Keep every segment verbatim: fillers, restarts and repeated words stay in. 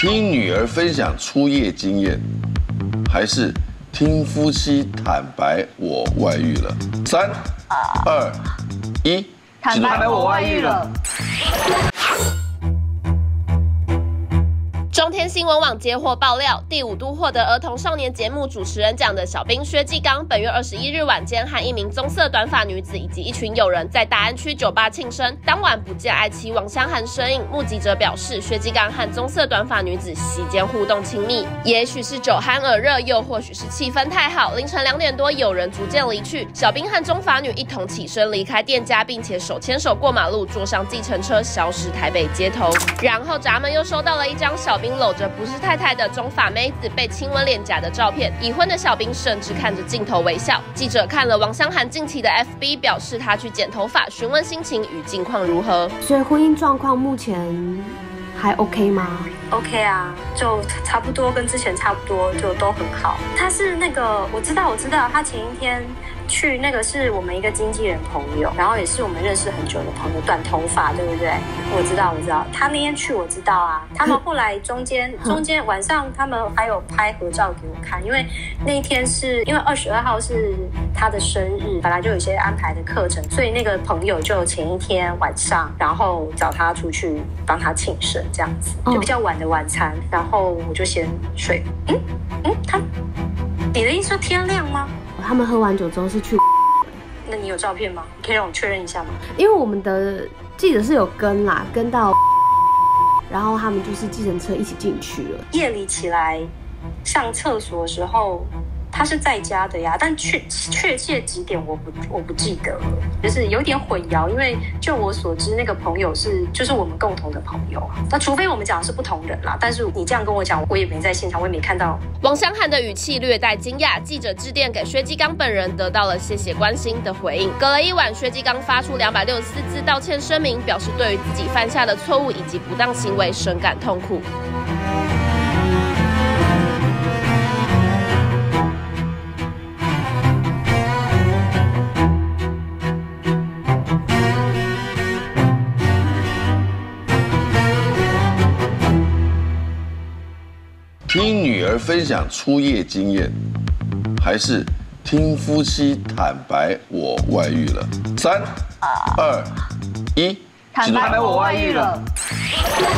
听女儿分享初夜经验，还是听夫妻坦白我外遇了？三、二、一，坦白我外遇了。中天新闻网接获爆料，第五都获得儿童少年节目主持人奖的小兵薛纪刚，本月二十一日晚间和一名棕色短发女子以及一群友人在大安区酒吧庆生，当晚不见爱妻王湘涵身影。目击者表示，薛纪刚和棕色短发女子席间互动亲密，也许是酒酣耳热，又或许是气氛太好。凌晨两点多，友人逐渐离去，小兵和中发女一同起身离开店家，并且手牵手过马路，坐上计程车，消失台北街头。然后咱们又收到了一张小兵搂着不是太太的中发妹子被亲吻脸颊的照片，已婚的小兵甚至看着镜头微笑。记者看了王湘涵近期的 F B， 表示她去剪头发，询问心情与近况如何。所以婚姻状况目前还 OK 吗 ？OK 啊，就差不多跟之前差不多，就都很好。她是那个我知道我知道，她前一天去那个是我们一个经纪人朋友，然后也是我们认识很久的朋友，短头发，对不对？我知道我知道，他那天去我知道啊。他们后来中间中间晚上他们还有拍合照给我看，因为那一天是因为二十二号是他的生日，本来就有些安排的课程，所以那个朋友就前一天晚上，然后找他出去帮他庆生，这样子就比较晚的晚餐，然后我就先睡。嗯嗯，他你的意思说天亮吗？他们喝完酒之后是去，那你有照片吗？可以让我确认一下吗？因为我们的记者是有跟啦，跟到，然后他们就是计程车一起进去了。夜里起来上厕所的时候，他是在家的呀，但确确切几点我不我不记得了，就是有点混淆，因为就我所知，那个朋友是就是我们共同的朋友，那除非我们讲的是不同人啦，但是你这样跟我讲，我也没在现场，我也没看到。王湘涵的语气略带惊讶，记者致电给薛纪刚本人，得到了谢谢关心的回应。隔了一晚，薛纪刚发出两百六十四字道歉声明，表示对于自己犯下的错误以及不当行为深感痛苦。听女儿分享初夜经验，还是听夫妻坦白我外遇了？三、二、一，坦白我外遇了。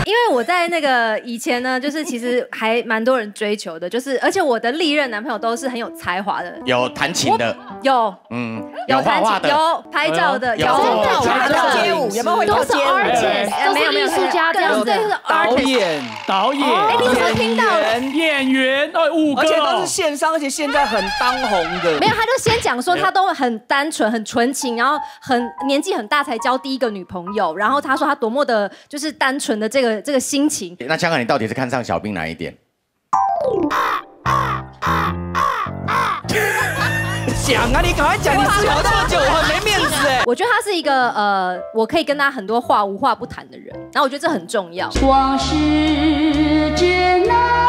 因为我在那个以前呢，就是其实还蛮多人追求的，就是而且我的历任男朋友都是很有才华的，有弹琴的，有嗯，有画画的，有拍照的，有街舞，有没有会跳街舞？没有没有艺术家这样子，导演导演，哎，你有没有听到演员？哎，五个，而且都是线上，而且现在很当红的。没有，他就先讲说他都很单纯、很纯情，然后很年纪很大才交第一个女朋友，然后他说他多么的就是单纯的这个这个心情。那湘涵，你到底是看上小兵哪一点？讲啊，你赶快讲！你思考这么久，我很没面子哎。我觉得他是一个呃，我可以跟他很多话无话不谈的人，然后我觉得这很重要。往事只能。